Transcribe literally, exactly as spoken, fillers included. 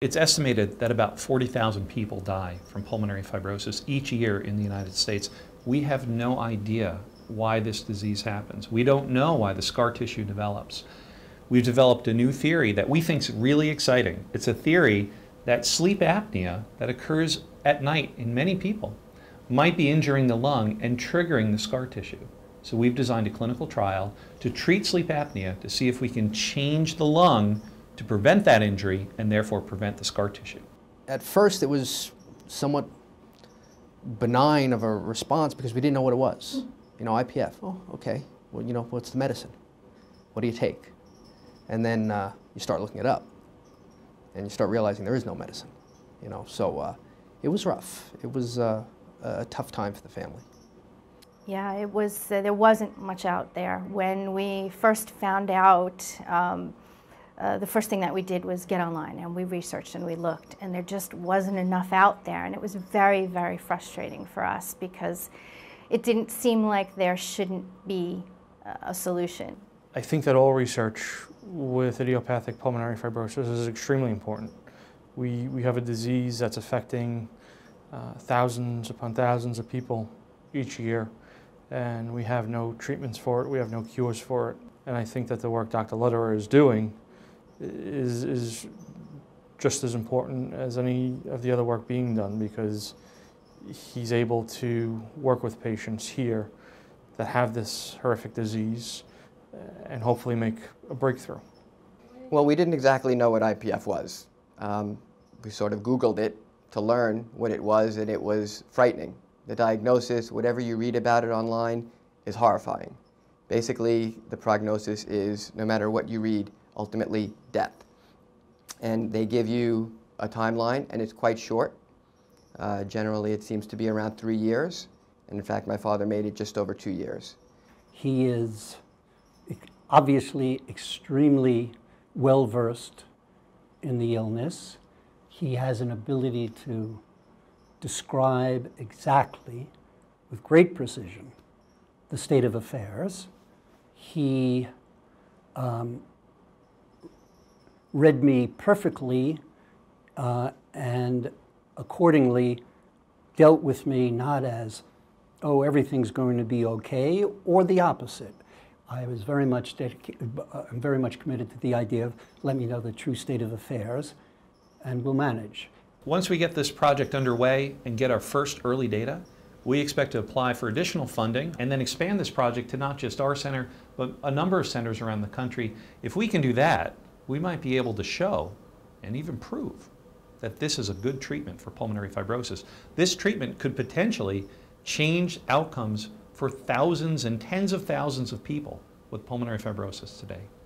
It's estimated that about forty thousand people die from pulmonary fibrosis each year in the United States. We have no idea why this disease happens. We don't know why the scar tissue develops. We've developed a new theory that we think is really exciting. It's a theory that sleep apnea that occurs at night in many people might be injuring the lung and triggering the scar tissue. So we've designed a clinical trial to treat sleep apnea to see if we can change the lung to prevent that injury and therefore prevent the scar tissue. At first it was somewhat benign of a response because we didn't know what it was. You know, I P F, oh, okay, well, you know, what's the medicine? What do you take? And then uh, you start looking it up and you start realizing there is no medicine, you know, so uh, it was rough. It was uh, a tough time for the family. Yeah, it was, uh, there wasn't much out there. When we first found out, um, Uh, the first thing that we did was get online, and we researched and we looked, and there just wasn't enough out there, and it was very, very frustrating for us because it didn't seem like there shouldn't be a solution. I think that all research with idiopathic pulmonary fibrosis is extremely important. We, we have a disease that's affecting uh, thousands upon thousands of people each year, and we have no treatments for it, we have no cures for it, and I think that the work Doctor Lederer is doing Is, is just as important as any of the other work being done, because he's able to work with patients here that have this horrific disease and hopefully make a breakthrough. Well, we didn't exactly know what I P F was. Um, we sort of Googled it to learn what it was, and it was frightening. The diagnosis, whatever you read about it online, is horrifying. Basically, the prognosis is, no matter what you read, ultimately death. And they give you a timeline, and it's quite short. Uh, generally, it seems to be around three years. And in fact, my father made it just over two years. He is obviously extremely well-versed in the illness. He has an ability to describe exactly, with great precision, the state of affairs. He um, read me perfectly uh, and accordingly dealt with me not as, oh, everything's going to be okay, or the opposite. I was very much dedicated, uh, I'm very much committed to the idea of let me know the true state of affairs and we'll manage. Once we get this project underway and get our first early data, we expect to apply for additional funding and then expand this project to not just our center, but a number of centers around the country. If we can do that, we might be able to show and even prove that this is a good treatment for pulmonary fibrosis. This treatment could potentially change outcomes for thousands and tens of thousands of people with pulmonary fibrosis today.